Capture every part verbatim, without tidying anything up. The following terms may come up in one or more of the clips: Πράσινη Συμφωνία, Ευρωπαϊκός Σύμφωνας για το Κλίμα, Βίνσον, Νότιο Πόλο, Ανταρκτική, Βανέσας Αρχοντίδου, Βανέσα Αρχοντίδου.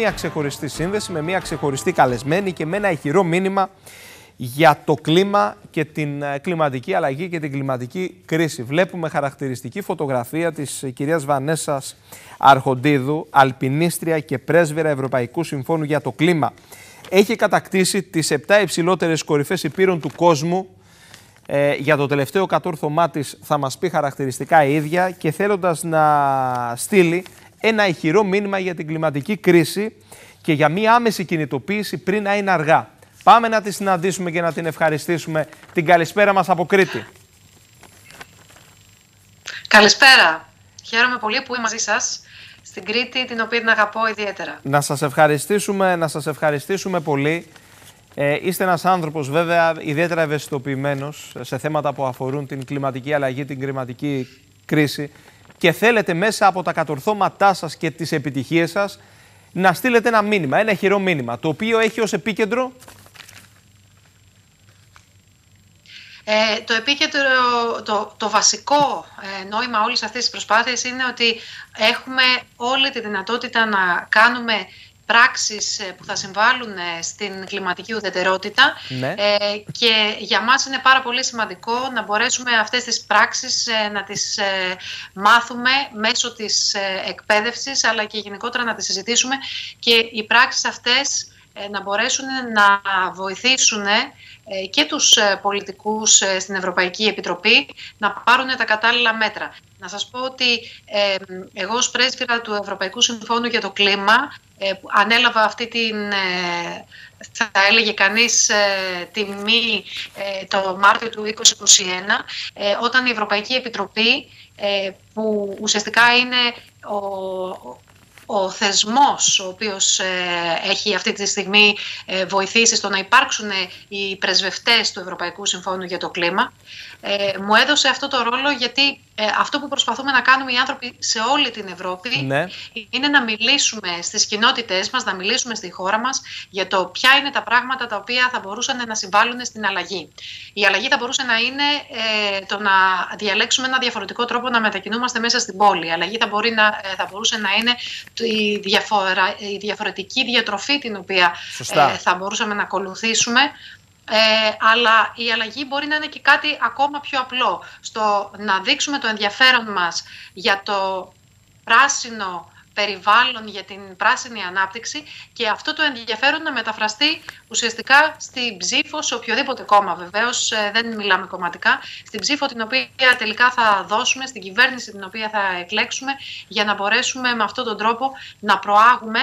μία ξεχωριστή σύνδεση με μία ξεχωριστή καλεσμένη και με ένα ηχηρό μήνυμα για το κλίμα και την κλιματική αλλαγή και την κλιματική κρίση. Βλέπουμε χαρακτηριστική φωτογραφία της κυρίας Βανέσας Αρχοντίδου, αλπινίστρια και πρέσβυρα Ευρωπαϊκού Συμφώνου για το Κλίμα. Έχει κατακτήσει τις επτά υψηλότερες κορυφές ηπείρων του κόσμου. Ε, για το τελευταίο κατόρθωμά της θα μας πει χαρακτηριστικά η ίδια, και θέλοντας να στείλει ένα ηχηρό μήνυμα για την κλιματική κρίση και για μία άμεση κινητοποίηση πριν να είναι αργά. Πάμε να τη συναντήσουμε και να την ευχαριστήσουμε. Την καλησπέρα μας από Κρήτη. Καλησπέρα. Χαίρομαι πολύ που είμαι μαζί σας στην Κρήτη, την οποία την αγαπώ ιδιαίτερα. Να σας ευχαριστήσουμε, να σας ευχαριστήσουμε πολύ. Ε, είστε ένας άνθρωπος βέβαια ιδιαίτερα ευαισθητοποιημένος σε θέματα που αφορούν την κλιματική αλλαγή, την κλιματική κρίση, και θέλετε μέσα από τα κατορθώματά σας και τις επιτυχίες σας να στείλετε ένα μήνυμα, ένα ηχηρό μήνυμα, το οποίο έχει ως επίκεντρο... Ε, το επίκεντρο, το, το βασικό ε, νόημα όλης αυτής της προσπάθειας είναι ότι έχουμε όλη τη δυνατότητα να κάνουμε πράξεις που θα συμβάλλουν στην κλιματική ουδετερότητα, ναι. ε, και για μας είναι πάρα πολύ σημαντικό να μπορέσουμε αυτές τις πράξεις ε, να τις ε, μάθουμε μέσω της ε, εκπαίδευσης, αλλά και γενικότερα να τις συζητήσουμε, και οι πράξεις αυτές ε, να μπορέσουν να βοηθήσουν ε, και τους ε, πολιτικούς ε, στην Ευρωπαϊκή Επιτροπή να πάρουν τα κατάλληλα μέτρα. Να σας πω ότι ε, εγώ ως πρέσβυρα του Ευρωπαϊκού Συμφώνου για το Κλίμα ε, που ανέλαβα αυτή την, ε, θα έλεγε κανείς, ε, τιμή ε, το Μάρτιο του είκοσι είκοσι ένα, ε, όταν η Ευρωπαϊκή Επιτροπή, ε, που ουσιαστικά είναι ο... Ο θεσμός ο οποίος ε, έχει αυτή τη στιγμή ε, βοηθήσει στο να υπάρξουν οι πρεσβευτές του Ευρωπαϊκού Συμφώνου για το Κλίμα, ε, μου έδωσε αυτό το ρόλο, γιατί ε, αυτό που προσπαθούμε να κάνουμε οι άνθρωποι σε όλη την Ευρώπη, ναι, είναι να μιλήσουμε στις κοινότητές μας, να μιλήσουμε στη χώρα μας για το ποια είναι τα πράγματα τα οποία θα μπορούσαν να συμβάλλουν στην αλλαγή. Η αλλαγή θα μπορούσε να είναι ε, το να διαλέξουμε ένα διαφορετικό τρόπο να μετακινούμαστε μέσα στην πόλη. Η αλλαγή θα, μπορεί να, ε, θα μπορούσε να είναι Η, διαφορα, η διαφορετική διατροφή την οποία ε, θα μπορούσαμε να ακολουθήσουμε, ε, αλλά η αλλαγή μπορεί να είναι και κάτι ακόμα πιο απλό, στο να δείξουμε το ενδιαφέρον μας για το πράσινο περιβάλλον, για την πράσινη ανάπτυξη, και αυτό το ενδιαφέρον να μεταφραστεί ουσιαστικά στην ψήφο, σε οποιοδήποτε κόμμα βεβαίως, ε, δεν μιλάμε κομματικά, στην ψήφο την οποία τελικά θα δώσουμε, στην κυβέρνηση την οποία θα εκλέξουμε, για να μπορέσουμε με αυτόν τον τρόπο να προάγουμε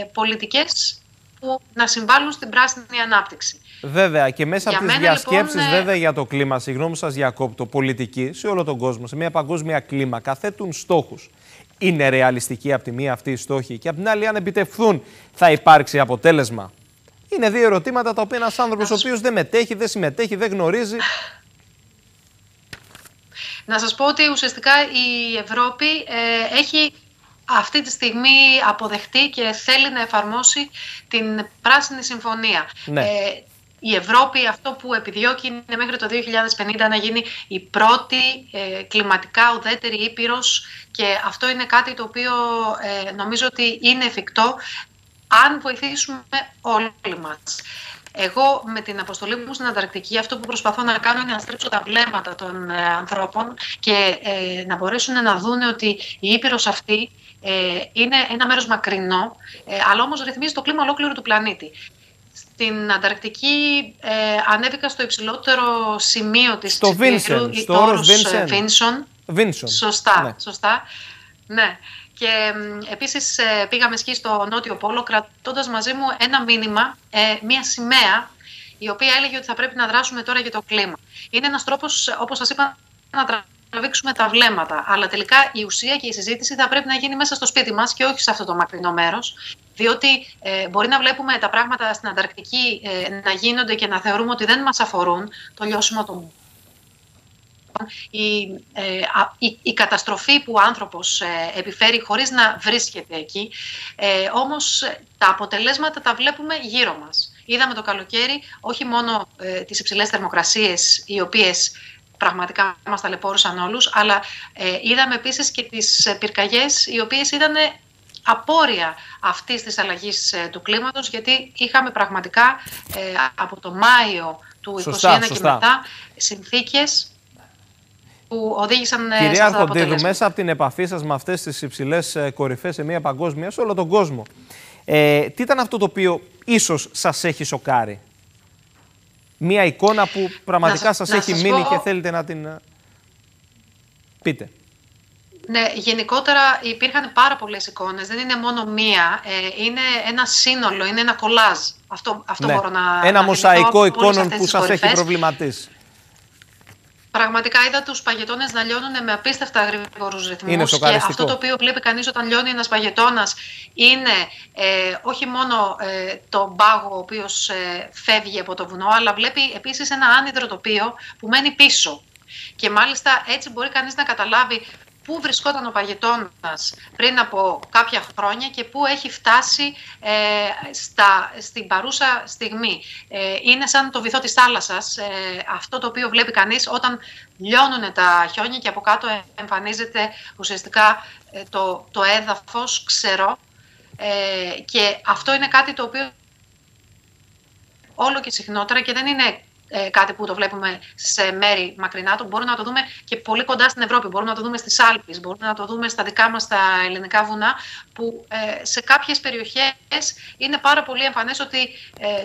ε, πολιτικές που να συμβάλλουν στην πράσινη ανάπτυξη. Βέβαια, και μέσα από τις μένα, διασκέψεις λοιπόν, βέβαια, για το κλίμα, συγγνώμη σας διακόπτω, πολιτικοί σε όλο τον κόσμο, σε μια παγκόσμια κλίμα, καθέτουν στόχους. Είναι ρεαλιστική από τη μία αυτή η στόχη, και από την άλλη, αν επιτευχθούν, θα υπάρξει αποτέλεσμα? Είναι δύο ερωτήματα τα οποία ένας άνθρωπος ο οποίος δεν μετέχει, δεν συμμετέχει, δεν γνωρίζει. Να σας πω ότι ουσιαστικά η Ευρώπη ε, έχει αυτή τη στιγμή αποδεχτεί και θέλει να εφαρμόσει την Πράσινη Συμφωνία. Ναι. Ε, Η Ευρώπη αυτό που επιδιώκει είναι μέχρι το δύο χιλιάδες πενήντα να γίνει η πρώτη ε, κλιματικά ουδέτερη ήπειρος, και αυτό είναι κάτι το οποίο ε, νομίζω ότι είναι εφικτό αν βοηθήσουμε όλοι μας. Εγώ με την αποστολή μου στην Ανταρκτική αυτό που προσπαθώ να κάνω είναι να στρίψω τα βλέμματα των ε, ανθρώπων και ε, να μπορέσουν να δουν ότι η ήπειρος αυτή ε, είναι ένα μέρος μακρινό, ε, αλλά όμως ρυθμίζει το κλίμα ολόκληρου του πλανήτη. Στην Ανταρκτική ε, ανέβηκα στο υψηλότερο σημείο της στο Βίνσον, στο όρος Βίνσον. Βίνσον. Σωστά, ναι. σωστά. Ναι. Και ε, επίσης ε, πήγαμε σκι στο Νότιο Πόλο, κρατώντας μαζί μου ένα μήνυμα, ε, μια σημαία, η οποία έλεγε ότι θα πρέπει να δράσουμε τώρα για το κλίμα. Είναι ένας τρόπος, όπως σας είπα, να τραβήξουμε τα βλέμματα. Αλλά τελικά η ουσία και η συζήτηση θα πρέπει να γίνει μέσα στο σπίτι μας και όχι σε αυτό το μακρινό μέρος. Διότι ε, μπορεί να βλέπουμε τα πράγματα στην Ανταρκτική ε, να γίνονται και να θεωρούμε ότι δεν μας αφορούν, το λιώσιμο των η, ε, η, η καταστροφή που ο άνθρωπος ε, επιφέρει χωρίς να βρίσκεται εκεί. Ε, όμως τα αποτελέσματα τα βλέπουμε γύρω μας. Είδαμε το καλοκαίρι όχι μόνο ε, τις υψηλές θερμοκρασίες, οι οποίες πραγματικά μας ταλαιπώρησαν όλους, αλλά ε, είδαμε επίσης και τις πυρκαγιές, οι οποίες ήταν απόρρια αυτής της αλλαγής του κλίματος, γιατί είχαμε πραγματικά ε, από το Μάιο του σωστά, είκοσι ένα σωστά. και μετά συνθήκες που οδήγησαν. Κυρία Αρχοντίδου, μέσα από την επαφή σας με αυτές τις υψηλές κορυφές σε μια παγκόσμια, σε όλο τον κόσμο, ε, τι ήταν αυτό το οποίο ίσως σας έχει σοκάρει? Μια εικόνα που πραγματικά να, σας να έχει σας μείνει πω... και θέλετε να την πείτε. Ναι, γενικότερα υπήρχαν πάρα πολλές εικόνες. Δεν είναι μόνο μία. Ε, είναι ένα σύνολο, είναι ένα κολάζ. Αυτό, αυτό ναι. μπορώ να... Ένα να μοσαϊκό εικόνων που σας κορυφές. Έχει προβληματίσει. Πραγματικά είδα τους παγετώνες να λιώνουν με απίστευτα γρήγορους ρυθμούς. Και αυτό το οποίο βλέπει κανείς όταν λιώνει ένας παγετώνας είναι ε, όχι μόνο ε, τον πάγο ο οποίος ε, φεύγει από το βουνό, αλλά βλέπει επίσης ένα άνυδρο τοπίο που μένει πίσω. Και μάλιστα έτσι μπορεί κανείς να καταλάβει πού βρισκόταν ο παγετώνας πριν από κάποια χρόνια και πού έχει φτάσει ε, στα, στην παρούσα στιγμή. Ε, είναι σαν το βυθό της θάλασσας, ε, αυτό το οποίο βλέπει κανείς όταν λιώνουν τα χιόνια και από κάτω εμφανίζεται ουσιαστικά το, το έδαφος ξερό. Ε, και αυτό είναι κάτι το οποίο όλο και συχνότερα, και δεν είναι κάτι που το βλέπουμε σε μέρη μακρινά του, μπορούμε να το δούμε και πολύ κοντά στην Ευρώπη, μπορούμε να το δούμε στις Άλπεις, μπορούμε να το δούμε στα δικά μας τα ελληνικά βουνά, που σε κάποιες περιοχές είναι πάρα πολύ εμφανές ότι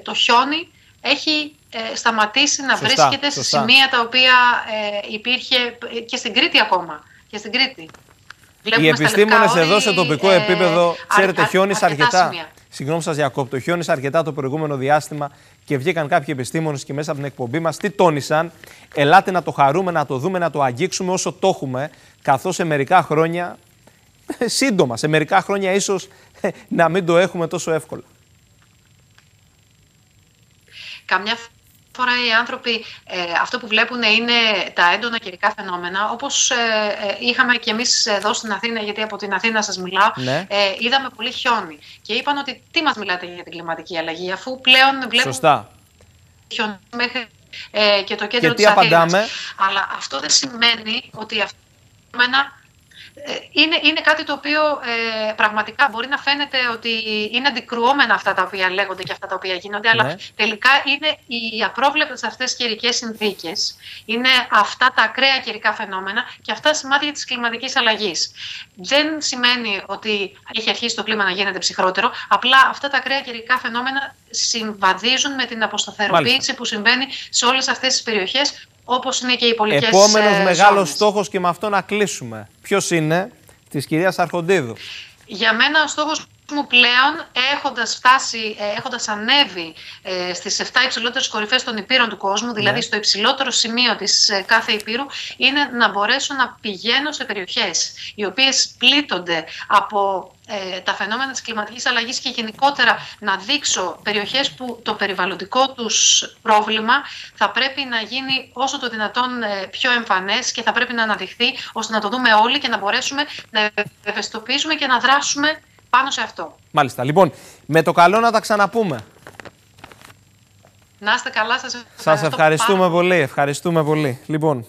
το χιόνι έχει σταματήσει να σωστά, βρίσκεται σε σημεία τα οποία υπήρχε και στην Κρήτη ακόμα. Και στην Κρήτη. Οι επιστήμονες εδώ σε τοπικό ε, επίπεδο, ξέρετε, αρ, χιόνισε αρκετά. αρκετά Συγγνώμη, σας διακόπτω. Χιόνισε αρκετά το προηγούμενο διάστημα και βγήκαν κάποιοι επιστήμονες και μέσα από την εκπομπή μας. Τι τόνισαν? Ελάτε να το χαρούμε, να το δούμε, να το αγγίξουμε όσο το έχουμε. Καθώς σε μερικά χρόνια, σύντομα, σε μερικά χρόνια ίσως να μην το έχουμε τόσο εύκολα. Καμιά φορά οι άνθρωποι ε, αυτό που βλέπουν είναι τα έντονα καιρικά φαινόμενα, όπως ε, ε, είχαμε και εμείς εδώ στην Αθήνα, γιατί από την Αθήνα σας μιλάω, ναι. ε, είδαμε πολύ χιόνι και είπαν ότι τι μας μιλάτε για την κλιματική αλλαγή, αφού πλέον βλέπουμε Σωστά. χιόνι μέχρι ε, και το κέντρο και της Αθήνας. Αλλά αυτό δεν σημαίνει ότι αυτά τα φαινόμενα Είναι, είναι κάτι το οποίο ε, πραγματικά μπορεί να φαίνεται ότι είναι αντικρουόμενα αυτά τα οποία λέγονται και αυτά τα οποία γίνονται, ναι. αλλά τελικά είναι οι απρόβλεπτες αυτές καιρικές συνθήκες, είναι αυτά τα ακραία καιρικά φαινόμενα και αυτά σημάδια της κλιματικής αλλαγής. Δεν σημαίνει ότι έχει αρχίσει το κλίμα να γίνεται ψυχρότερο, απλά αυτά τα ακραία καιρικά φαινόμενα συμβαδίζουν με την αποσταθεροποίηση Μάλιστα. που συμβαίνει σε όλες αυτές τις περιοχές, όπως είναι και οι πολιτικές ζώνες. Επόμενος μεγάλος στόχος, και με αυτό να κλείσουμε. Ποιος είναι? Της κυρίας Αρχοντίδου. Για μένα ο στόχος μου πλέον, έχοντας, φτάσει, έχοντας ανέβει ε, στις επτά υψηλότερες κορυφές των υπήρων του κόσμου, δηλαδή ναι. στο υψηλότερο σημείο της ε, κάθε υπήρου, είναι να μπορέσω να πηγαίνω σε περιοχές οι οποίες πλήττονται από ε, τα φαινόμενα της κλιματικής αλλαγής και γενικότερα να δείξω περιοχές που το περιβαλλοντικό τους πρόβλημα θα πρέπει να γίνει όσο το δυνατόν ε, πιο εμφανές και θα πρέπει να αναδειχθεί ώστε να το δούμε όλοι και να μπορέσουμε να ευαισθητοποιήσουμε και να δράσουμε πάνω σε αυτό. Μάλιστα. Λοιπόν, με το καλό να τα ξαναπούμε. Να είστε καλά. Σας ευχαριστούμε, σας ευχαριστούμε πολύ. Ευχαριστούμε πολύ. Λοιπόν.